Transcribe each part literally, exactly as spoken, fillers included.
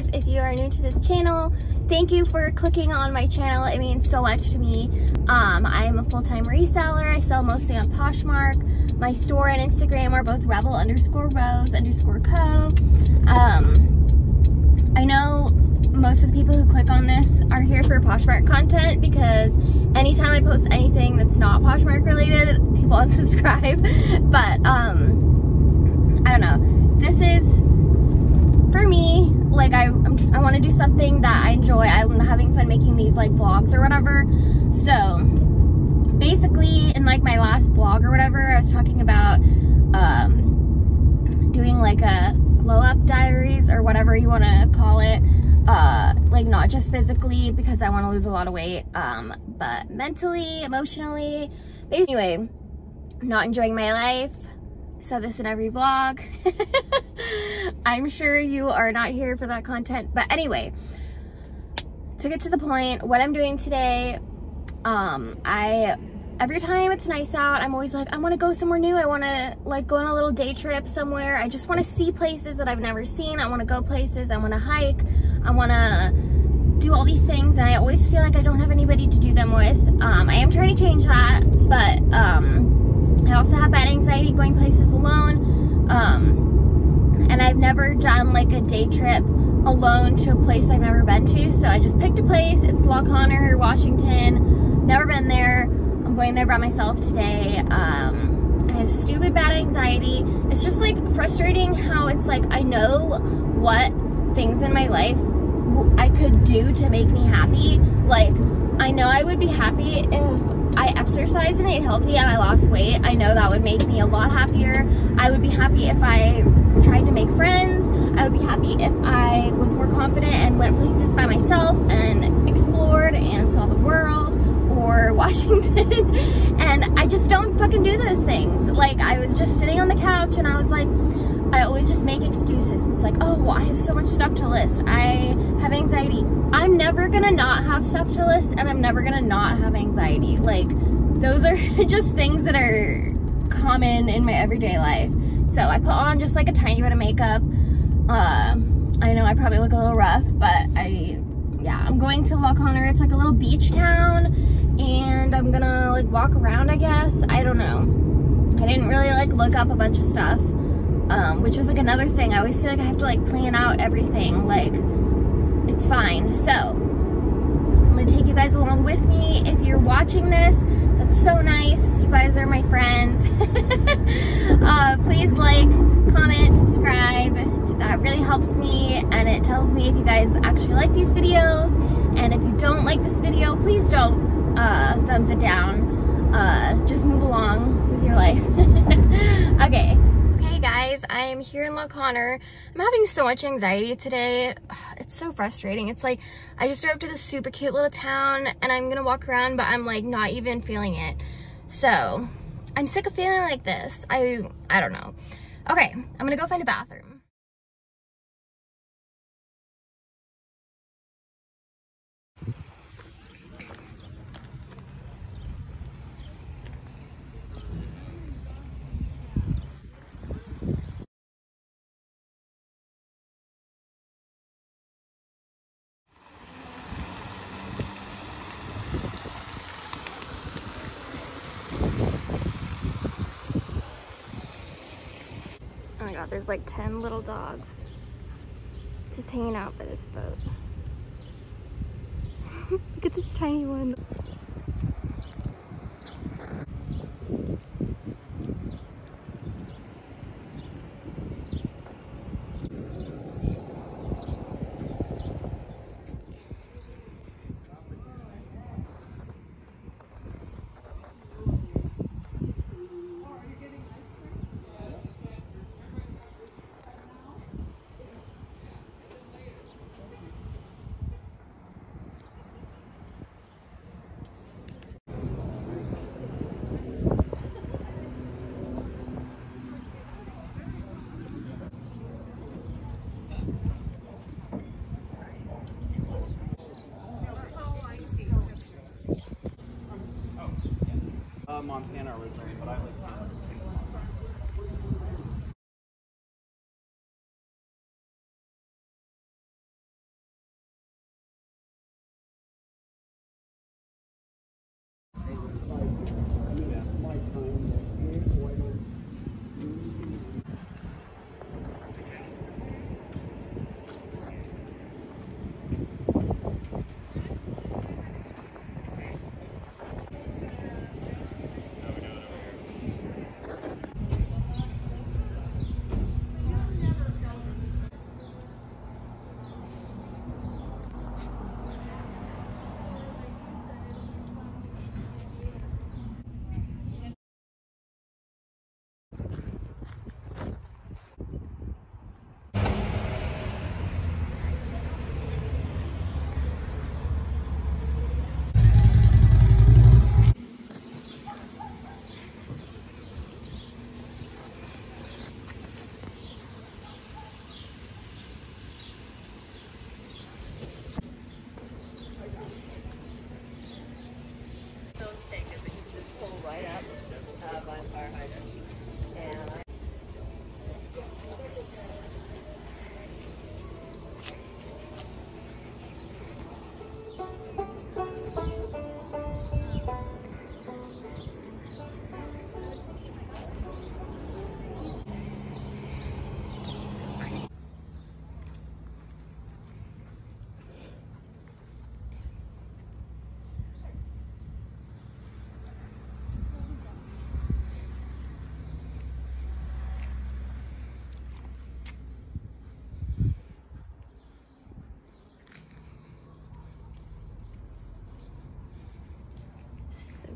guys, if you are new to this channel, thank you for clicking on my channel. It means so much to me. Um, I am a full-time reseller. I sell mostly on Poshmark. My store and Instagram are both rebel underscore rose underscore co. Um, I know most of the people who click on this are here for Poshmark content, because anytime I post anything that's not Poshmark related, people unsubscribe. But um, I don't know. This is, for me, like I I'm, I want to do something that I enjoy. I'm having fun making these like vlogs or whatever. So basically, in like my last vlog or whatever, I was talking about um, doing like a glow up diaries or whatever you want to call it. Uh, like not just physically, because I want to lose a lot of weight, um, but mentally, emotionally. Anyway, I'm not enjoying my life. Said this in every vlog. I'm sure you are not here for that content, but anyway, to get to the point, what I'm doing today, um I every time it's nice out, I'm always like, I want to go somewhere new. I want to like go on a little day trip somewhere. I just want to see places that I've never seen. I want to go places. I want to hike. I want to do all these things, and I always feel like I don't have anybody to do them with. um I am trying to change that, but um I also have bad anxiety going places alone, um, and I've never done like a day trip alone to a place I've never been to, so I just picked a place. It's La Conner, Washington. Never been there. I'm going there by myself today. Um, I have stupid bad anxiety. It's just like frustrating how it's like I know what things in my life I could do to make me happy. Like, I know I would be happy if I exercised and ate healthy and I lost weight. I know that would make me a lot happier. I would be happy if I tried to make friends. I would be happy if I was more confident and went places by myself and explored and saw the world or Washington. And I just don't fucking do those things. Like, I was just sitting on the couch and I was like, I always just make excuses. It's like, oh, well, I have so much stuff to list. I have anxiety. I'm never gonna not have stuff to list, and I'm never gonna not have anxiety. Like, those are just things that are common in my everyday life. So I put on just like a tiny bit of makeup. Uh, I know I probably look a little rough, but I, yeah, I'm going to La Conner. It's like a little beach town, and I'm gonna like walk around, I guess. I don't know. I didn't really like look up a bunch of stuff. Um, which was like another thing. I always feel like I have to like plan out everything. Like, it's fine. So I'm gonna take you guys along with me. If you're watching this, that's so nice. You guys are my friends. uh, please like, comment, subscribe. That really helps me, and it tells me if you guys actually like these videos. And if you don't like this video, please don't uh, thumbs it down. Uh, just move along with your life. Okay. Hey guys, I am here in La Conner. I'm having so much anxiety today. It's so frustrating. It's like, I just drove to this super cute little town and I'm gonna walk around, but I'm like not even feeling it. So I'm sick of feeling like this. I, I don't know. Okay, I'm gonna go find a bathroom. Oh my god, there's like ten little dogs just hanging out by this boat. Look at this tiny one. Montana originally, but I like that.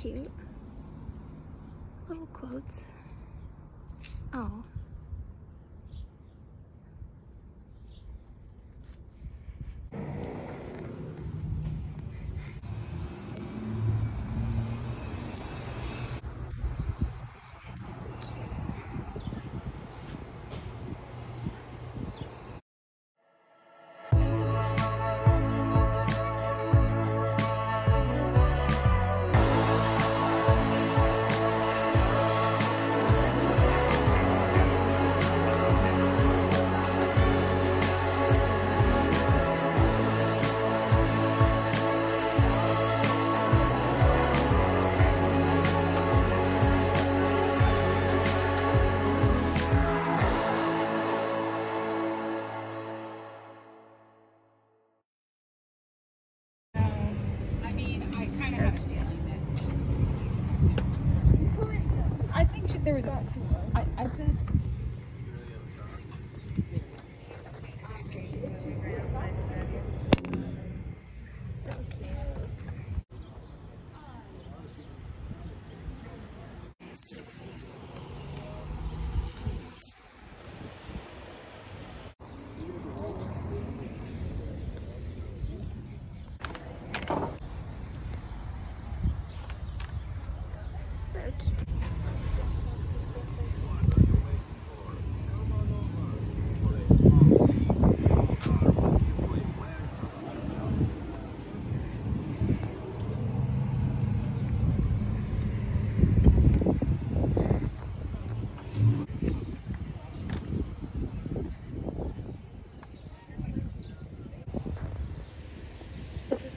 cute. Little quotes. Oh. There was a, I, I think. So cute. So cute.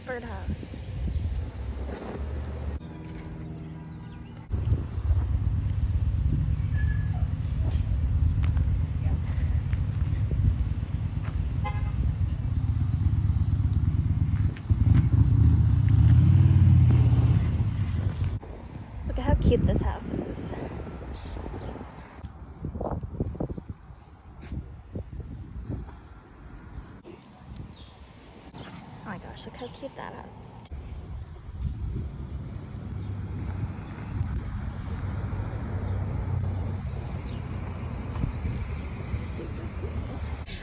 Birdhouse. Look at how cute this house is. Oh my gosh, look how cute that house is.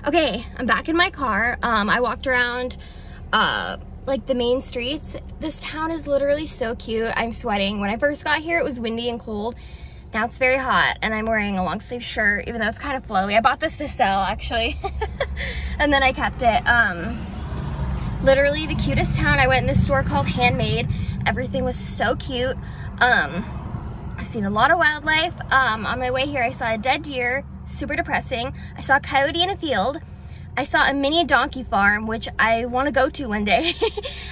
Okay, I'm back in my car. Um, I walked around uh, like the main streets. This town is literally so cute. I'm sweating. When I first got here, it was windy and cold. Now it's very hot and I'm wearing a long sleeve shirt, even though it's kind of flowy. I bought this to sell actually, and then I kept it. Um, literally the cutest town. I went in this store called Handmade. Everything was so cute. Um, I've seen a lot of wildlife. Um, on my way here, I saw a dead deer. Super depressing. I saw a coyote in a field. I saw a mini donkey farm, which I want to go to one day.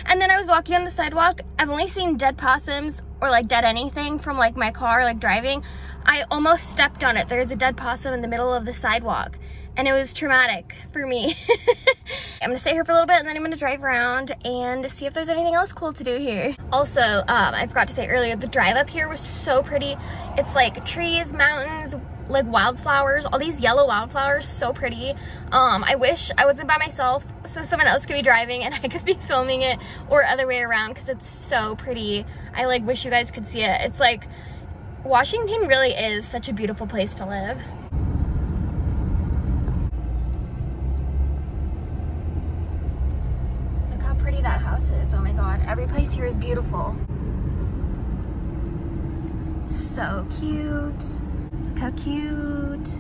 And then I was walking on the sidewalk. I've only seen dead possums or like dead anything from like my car, like driving. I almost stepped on it. There's a dead possum in the middle of the sidewalk and it was traumatic for me. I'm gonna stay here for a little bit and then I'm gonna drive around and see if there's anything else cool to do here. Also, um, I forgot to say earlier, the drive up here was so pretty. It's like trees, mountains, like wildflowers, all these yellow wildflowers, so pretty. Um, I wish I wasn't by myself so someone else could be driving and I could be filming it, or other way around, because it's so pretty. I like wish you guys could see it. It's like, Washington really is such a beautiful place to live. Look how pretty that house is, oh my God. Every place here is beautiful. So cute. How cute.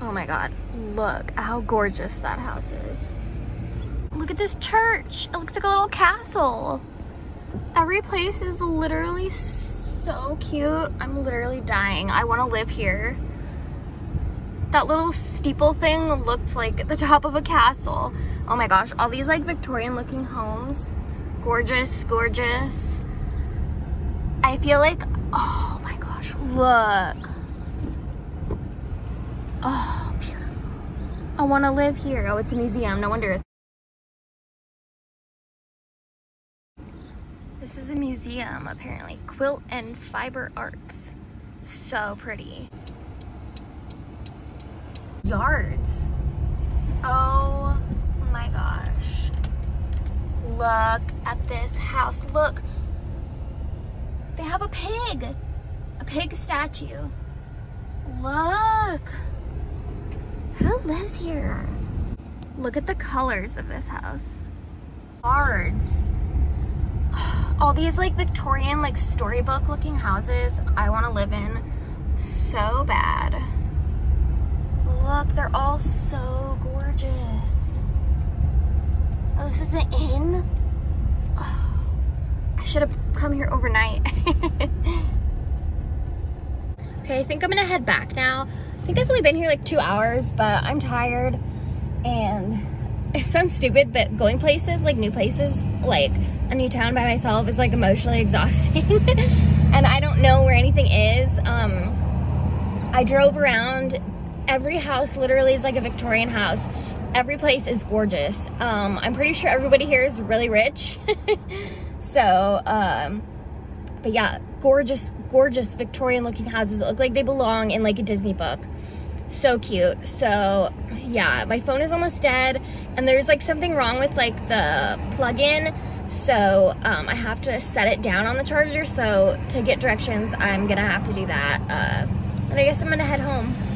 Oh my God, look how gorgeous that house is. Look at this church. It looks like a little castle. Every place is literally so cute. I'm literally dying. I want to live here. That little steeple thing looked like the top of a castle. Oh my gosh, all these like Victorian looking homes. Gorgeous, gorgeous. I feel like, oh my gosh, look. Oh, beautiful. I want to live here. Oh, it's a museum. No wonder. This is a museum, apparently. Quilt and fiber arts. So pretty. Yards. Oh my gosh. Look at this house. Look. They have a pig, a pig statue. Look, who lives here? Look at the colors of this house. Cards. All these like Victorian, like storybook looking houses I want to live in so bad. Look, they're all so gorgeous. Oh, this is an inn? Oh, I should have come here overnight. Okay, I think I'm gonna head back now. I think I've only been here like two hours, but I'm tired and it sounds stupid, but going places, like new places, like a new town by myself is like emotionally exhausting. And I don't know where anything is. Um, I drove around. Every house literally is like a Victorian house. Every place is gorgeous. Um, I'm pretty sure everybody here is really rich. So, um, but yeah, gorgeous, gorgeous Victorian looking houses. Look like they belong in like a Disney book. So cute. So yeah, my phone is almost dead and there's like something wrong with like the plug-in. So um, I have to set it down on the charger. So to get directions, I'm gonna have to do that. Uh, and I guess I'm gonna head home.